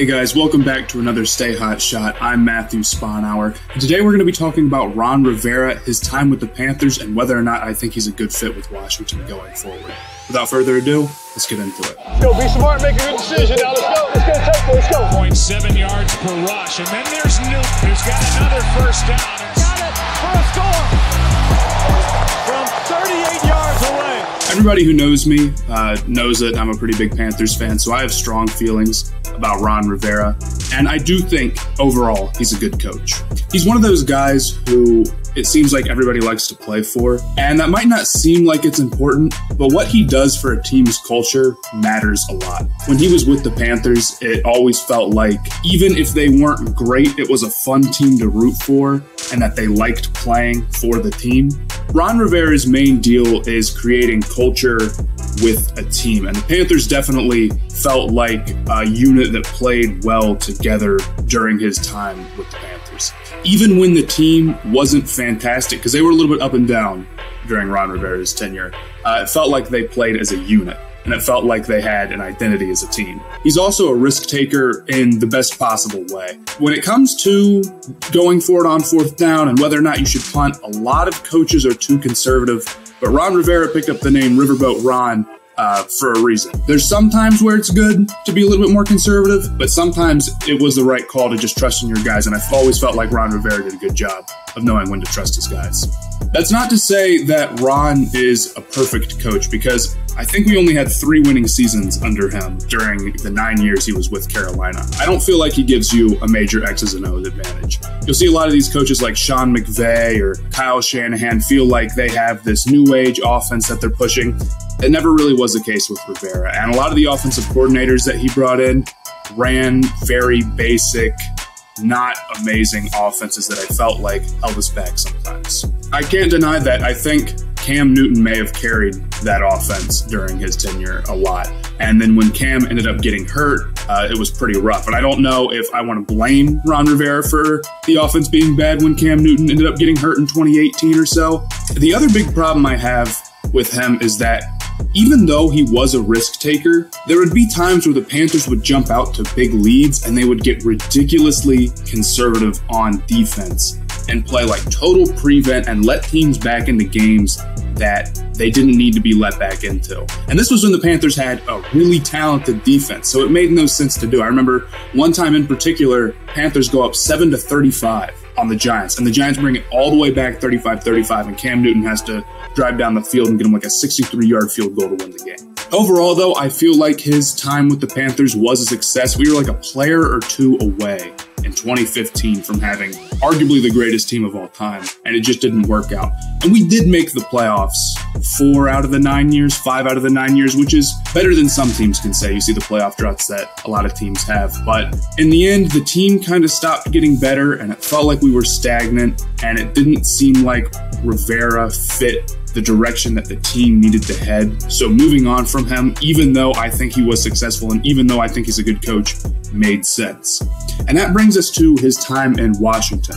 Hey guys, welcome back to another Stay Hot Shot. I'm Matthew Sponhour. Today we're going to be talking about Ron Rivera, his time with the Panthers, and whether or not I think he's a good fit with Washington going forward. Without further ado, let's get into it. Let's go, be smart, make a good decision. Now let's go. Let's go, take it. Let's go. 0.7 yards per rush, and then there's Newt, who's got another first down. Got it for a score from 38 yards away. Everybody who knows me knows that I'm a pretty big Panthers fan, so I have strong feelings about Ron Rivera, and I do think overall he's a good coach. He's one of those guys who it seems like everybody likes to play for, and that might not seem like it's important, but what he does for a team's culture matters a lot. When he was with the Panthers, it always felt like even if they weren't great, it was a fun team to root for and that they liked playing for the team. Ron Rivera's main deal is creating culture with a team, and the Panthers definitely felt like a unit that played well together during his time with the Panthers. Even when the team wasn't fantastic, because they were a little bit up and down during Ron Rivera's tenure, it felt like they played as a unit, and it felt like they had an identity as a team. He's also a risk taker in the best possible way. When it comes to going for it on fourth down and whether or not you should punt, a lot of coaches are too conservative, but Ron Rivera picked up the name Riverboat Ron for a reason. There's some times where it's good to be a little bit more conservative, but sometimes it was the right call to just trust in your guys, and I've always felt like Ron Rivera did a good job of knowing when to trust his guys. That's not to say that Ron is a perfect coach, because I think we only had 3 winning seasons under him during the 9 years he was with Carolina. I don't feel like he gives you a major X's and O's advantage. You'll see a lot of these coaches like Sean McVay or Kyle Shanahan feel like they have this new age offense that they're pushing. It never really was the case with Rivera, and a lot of the offensive coordinators that he brought in ran very basic, not amazing offenses that I felt like held us back sometimes. I can't deny that I think Cam Newton may have carried that offense during his tenure a lot, and then when Cam ended up getting hurt, it was pretty rough, and I don't know if I want to blame Ron Rivera for the offense being bad when Cam Newton ended up getting hurt in 2018 or so. The other big problem I have with him is that even though he was a risk taker, there would be times where the Panthers would jump out to big leads and they would get ridiculously conservative on defense and play like total prevent and let teams back into games that they didn't need to be let back into. And this was when the Panthers had a really talented defense, so it made no sense to do. I remember one time in particular, Panthers go up 7-35 on the Giants, and the Giants bring it all the way back 35-35, and Cam Newton has to drive down the field and get him like a 63-yard field goal to win the game. Overall, though, I feel like his time with the Panthers was a success. We were like a player or two away in 2015 from having arguably the greatest team of all time, and it just didn't work out. And we did make the playoffs 5 out of the 9 years, which is better than some teams can say. You see the playoff droughts that a lot of teams have, but in the end, the team kind of stopped getting better, and it felt like we were stagnant, and it didn't seem like Rivera fit the direction that the team needed to head. So moving on from him, even though I think he was successful and even though I think he's a good coach, made sense. And that brings us to his time in Washington.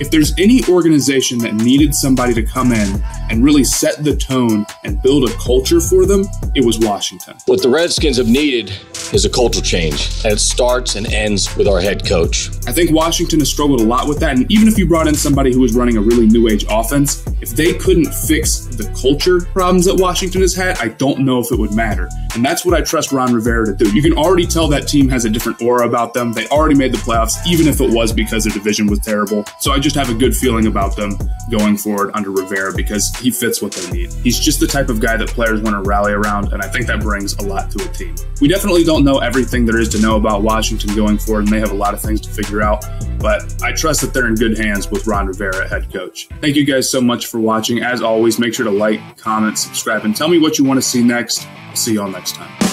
If there's any organization that needed somebody to come in and really set the tone and build a culture for them, it was Washington. What the Redskins have needed is a culture change, and it starts and ends with our head coach. I think Washington has struggled a lot with that, and even if you brought in somebody who was running a really new age offense, if they couldn't fix the culture problems that Washington has had, I don't know if it would matter. And that's what I trust Ron Rivera to do. You can already tell that team has a different aura about them. They already made the playoffs, even if it was because their division was terrible. So I just have a good feeling about them going forward under Rivera, because he fits what they need. He's just the type of guy that players want to rally around, and I think that brings a lot to a team. We definitely don't know everything there is to know about Washington going forward, and they have a lot of things to figure out, but I trust that they're in good hands with Ron Rivera, head coach. Thank you guys so much for watching. As always, make sure to like, comment, subscribe, and tell me what you want to see next. I'll see y'all next time.